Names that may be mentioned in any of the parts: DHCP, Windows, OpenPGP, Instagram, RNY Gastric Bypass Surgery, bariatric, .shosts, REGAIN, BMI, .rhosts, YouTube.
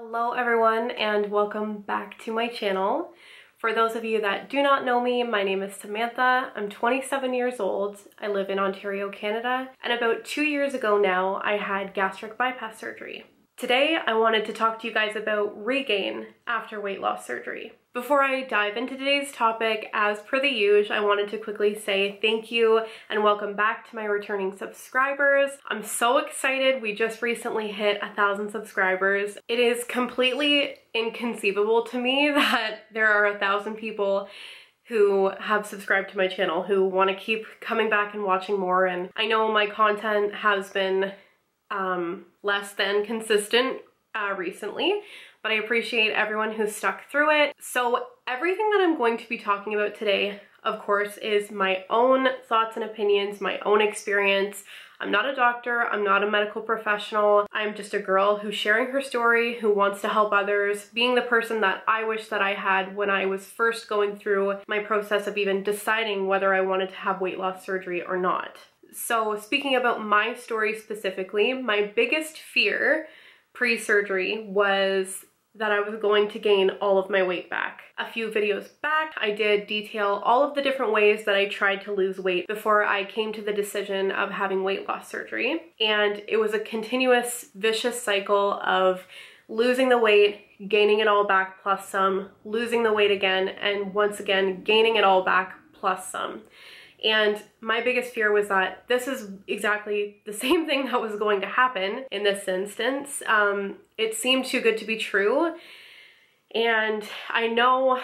Hello everyone and welcome back to my channel. For those of you that do not know me, my name is Samantha. I'm 27 years old. I live in Ontario, Canada, and about 2 years ago now, I had gastric bypass surgery. Today, I wanted to talk to you guys about Regain after weight loss surgery. Before I dive into today's topic, as per the usual, I wanted to quickly say thank you and welcome back to my returning subscribers. I'm so excited. We just recently hit 1,000 subscribers. It is completely inconceivable to me that there are 1,000 people who have subscribed to my channel who want to keep coming back and watching more. And I know my content has been less than consistent recently, but I appreciate everyone who stuck through it. So everything that I'm going to be talking about today, of course, is my own thoughts and opinions, my own experience. I'm not a doctor, I'm not a medical professional. I'm just a girl who's sharing her story, who wants to help others, being the person that I wish that I had when I was first going through my process of even deciding whether I wanted to have weight loss surgery or not. So speaking about my story specifically, my biggest fear pre-surgery was that I was going to gain all of my weight back. A few videos back, I did detail all of the different ways that I tried to lose weight before I came to the decision of having weight loss surgery. And it was a continuous vicious cycle of losing the weight, gaining it all back plus some, losing the weight again, and once again, gaining it all back plus some. And my biggest fear was that this is exactly the same thing that was going to happen in this instance. It seemed too good to be true. And I know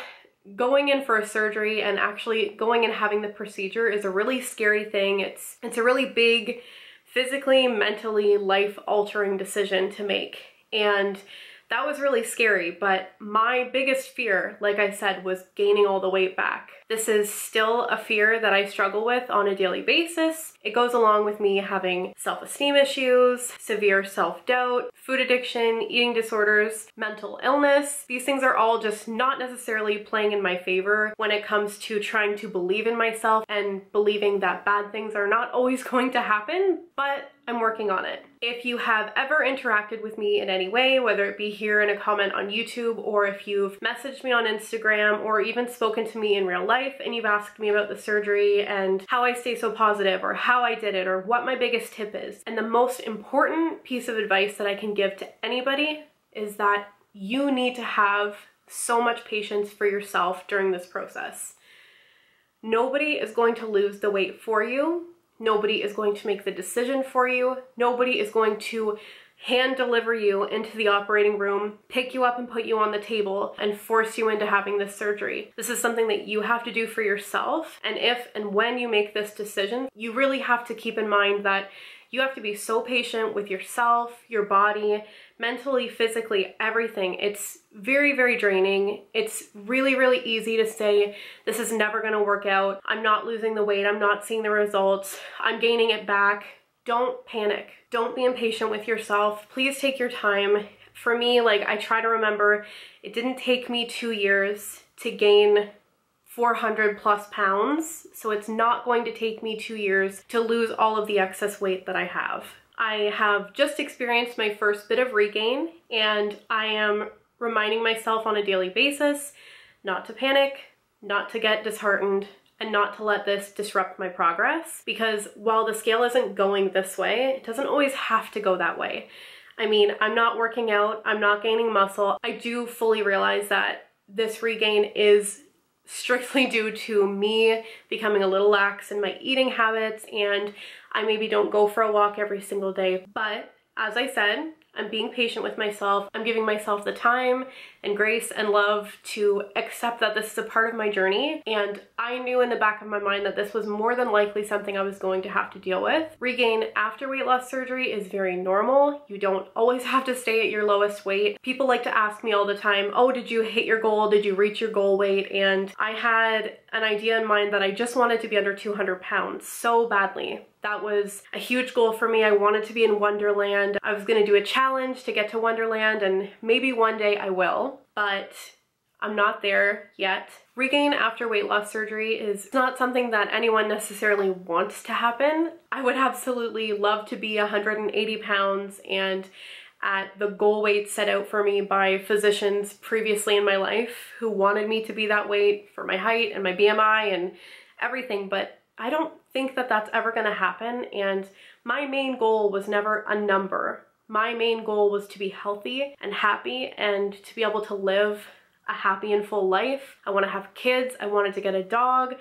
going in for a surgery and actually going and having the procedure is a really scary thing. It's a really big, physically, mentally, life-altering decision to make. And that was really scary, but my biggest fear, like I said, was gaining all the weight back. This is still a fear that I struggle with on a daily basis. It goes along with me having self-esteem issues, severe self-doubt, food addiction, eating disorders, mental illness. These things are all just not necessarily playing in my favor when it comes to trying to believe in myself and believing that bad things are not always going to happen, but I'm working on it. If you have ever interacted with me in any way, whether it be here in a comment on YouTube or if you've messaged me on Instagram or even spoken to me in real life and you've asked me about the surgery and how I stay so positive or how I did it or what my biggest tip is. And the most important piece of advice that I can give to anybody is that you need to have so much patience for yourself during this process. Nobody is going to lose the weight for you. Nobody is going to make the decision for you. Nobody is going to hand deliver you into the operating room, pick you up and put you on the table and force you into having this surgery. This is something that you have to do for yourself. And if and when you make this decision, you really have to keep in mind that you have to be so patient with yourself, your body, mentally, physically, everything. It's very, very draining. It's really, really easy to say, this is never gonna work out. I'm not losing the weight. I'm not seeing the results. I'm gaining it back. Don't panic. Don't be impatient with yourself. Please take your time. For me, I try to remember, it didn't take me 2 years to gain 400 plus pounds, so it's not going to take me 2 years to lose all of the excess weight that I have. I have just experienced my first bit of regain, and I am reminding myself on a daily basis not to panic, not to get disheartened, and not to let this disrupt my progress, because while the scale isn't going this way, it doesn't always have to go that way. I mean, I'm not working out, I'm not gaining muscle. I do fully realize that this regain is strictly due to me becoming a little lax in my eating habits, and I maybe don't go for a walk every single day. But as I said, I'm being patient with myself. I'm giving myself the time and grace and love to accept that this is a part of my journey. And I knew in the back of my mind that this was more than likely something I was going to have to deal with. Regain after weight loss surgery is very normal. You don't always have to stay at your lowest weight. People like to ask me all the time, oh, did you hit your goal? Did you reach your goal weight? And I had an idea in mind that I just wanted to be under 200 pounds so badly. That was a huge goal for me. I wanted to be in Wonderland. I was gonna do a challenge to get to Wonderland, and maybe one day I will, but I'm not there yet. Regain after weight loss surgery is not something that anyone necessarily wants to happen. I would absolutely love to be 180 pounds and at the goal weight set out for me by physicians previously in my life who wanted me to be that weight for my height and my BMI and everything, but I don't think that that's ever going to happen. And my main goal was never a number. My main goal was to be healthy and happy and to be able to live a happy and full life. I want to have kids. I wanted to get a dog.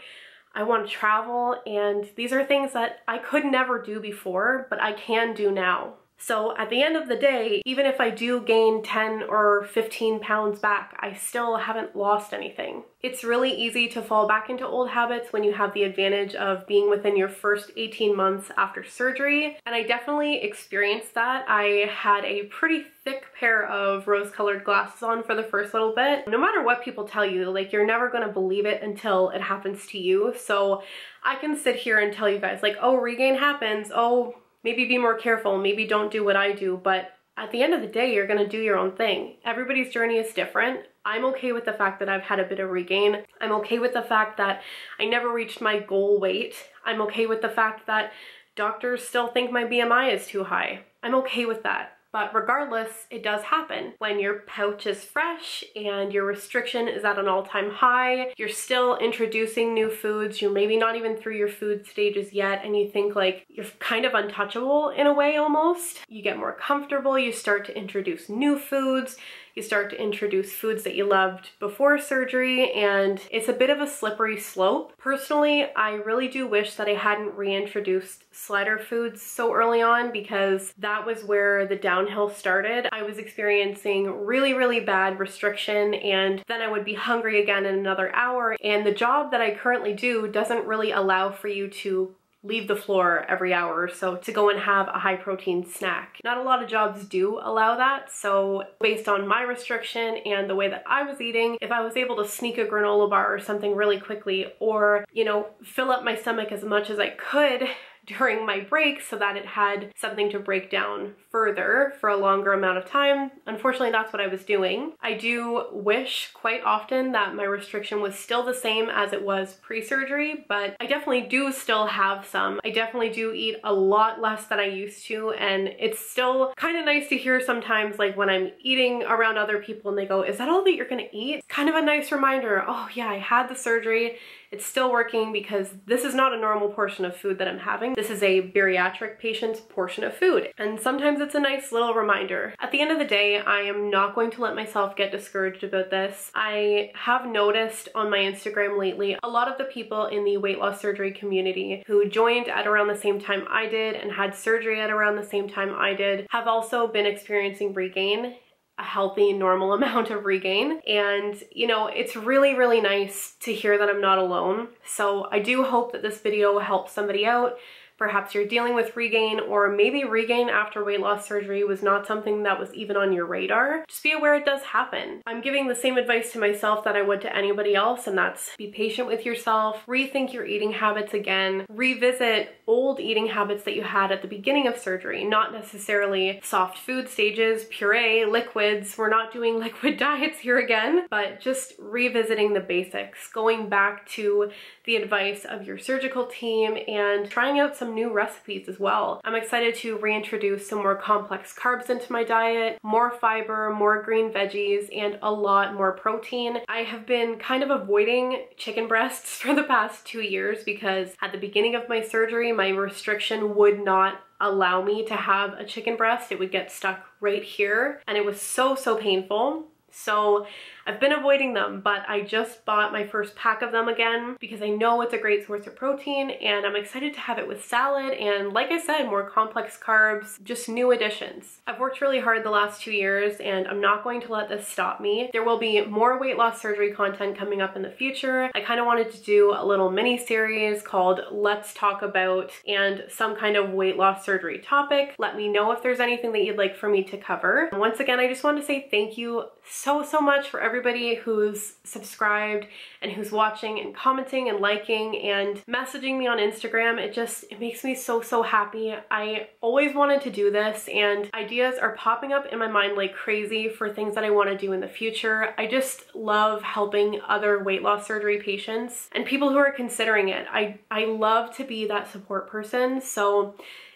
I want to travel. And these are things that I could never do before, but I can do now. So at the end of the day, even if I do gain 10 or 15 pounds back, I still haven't lost anything. It's really easy to fall back into old habits when you have the advantage of being within your first 18 months after surgery, and I definitely experienced that. I had a pretty thick pair of rose-colored glasses on for the first little bit. No matter what people tell you, like, you're never gonna believe it until it happens to you. So I can sit here and tell you guys, like, oh, regain happens, oh, maybe be more careful, maybe don't do what I do, but at the end of the day, you're gonna do your own thing. Everybody's journey is different. I'm okay with the fact that I've had a bit of regain. I'm okay with the fact that I never reached my goal weight. I'm okay with the fact that doctors still think my BMI is too high. I'm okay with that. But regardless, it does happen. When your pouch is fresh and your restriction is at an all-time high, you're still introducing new foods, you're maybe not even through your food stages yet, and you think, like, you're kind of untouchable in a way almost. You get more comfortable, you start to introduce new foods, you start to introduce foods that you loved before surgery, and it's a bit of a slippery slope. Personally, I really do wish that I hadn't reintroduced slider foods so early on, because that was where the downhill started. I was experiencing really, really bad restriction, and then I would be hungry again in another hour, and the job that I currently do doesn't really allow for you to leave the floor every hour or so to go and have a high protein snack. Not a lot of jobs do allow that, so based on my restriction and the way that I was eating, if I was able to sneak a granola bar or something really quickly, or, you know, fill up my stomach as much as I could during my break so that it had something to break down further for a longer amount of time, unfortunately that's what I was doing. I do wish quite often that my restriction was still the same as it was pre-surgery, but I definitely do still have some. I definitely do eat a lot less than I used to, and it's still kind of nice to hear sometimes, like, when I'm eating around other people and they go, is that all that you're gonna eat? It's kind of a nice reminder, oh yeah, I had the surgery, it's still working, because this is not a normal portion of food that I'm having. This is a bariatric patient's portion of food. And sometimes it's a nice little reminder. At the end of the day, I am not going to let myself get discouraged about this. I have noticed on my Instagram lately, a lot of the people in the weight loss surgery community who joined at around the same time I did and had surgery at around the same time I did have also been experiencing regain. A healthy, normal amount of regain. And, you know, it's really, really nice to hear that I'm not alone. So I do hope that this video helps somebody out. Perhaps you're dealing with regain, or maybe regain after weight loss surgery was not something that was even on your radar. Just be aware it does happen. I'm giving the same advice to myself that I would to anybody else, and that's be patient with yourself, rethink your eating habits again, revisit old eating habits that you had at the beginning of surgery, not necessarily soft food stages, puree, liquids. We're not doing liquid diets here again, but just revisiting the basics, going back to the advice of your surgical team and trying out some new recipes as well. I'm excited to reintroduce some more complex carbs into my diet, more fiber, more green veggies, and a lot more protein. I have been kind of avoiding chicken breasts for the past 2 years because at the beginning of my surgery, my restriction would not allow me to have a chicken breast. It would get stuck right here, and it was so, so painful. So I've been avoiding them, but I just bought my first pack of them again because I know it's a great source of protein, and I'm excited to have it with salad and, like I said, more complex carbs, just new additions. I've worked really hard the last 2 years, and I'm not going to let this stop me. There will be more weight loss surgery content coming up in the future. I kind of wanted to do a little mini series called Let's Talk About, and some kind of weight loss surgery topic. Let me know if there's anything that you'd like for me to cover. And once again, I just want to say thank you so much for everybody who's subscribed and who's watching and commenting and liking and messaging me on Instagram. It makes me so, so happy. I always wanted to do this, and ideas are popping up in my mind like crazy for things that I want to do in the future. I just love helping other weight loss surgery patients and people who are considering it. I love to be that support person. So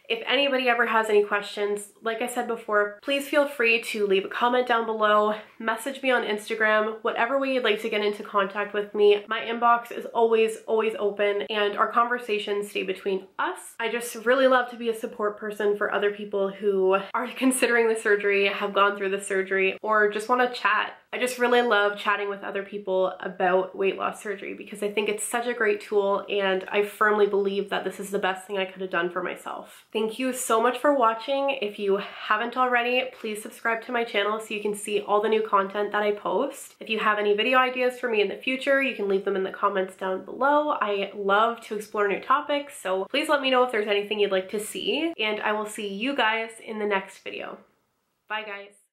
If anybody ever has any questions, like I said before, please feel free to leave a comment down below, message me on Instagram, whatever way you'd like to get into contact with me. My inbox is always open, and our conversations stay between us. I just really love to be a support person for other people who are considering the surgery, have gone through the surgery, or just want to chat. I just really love chatting with other people about weight loss surgery because I think it's such a great tool, and I firmly believe that this is the best thing I could have done for myself. Thank you so much for watching. If you haven't already, please subscribe to my channel so you can see all the new content that I post. If you have any video ideas for me in the future, you can leave them in the comments down below. I love to explore new topics, so please let me know if there's anything you'd like to see, and I will see you guys in the next video. Bye guys.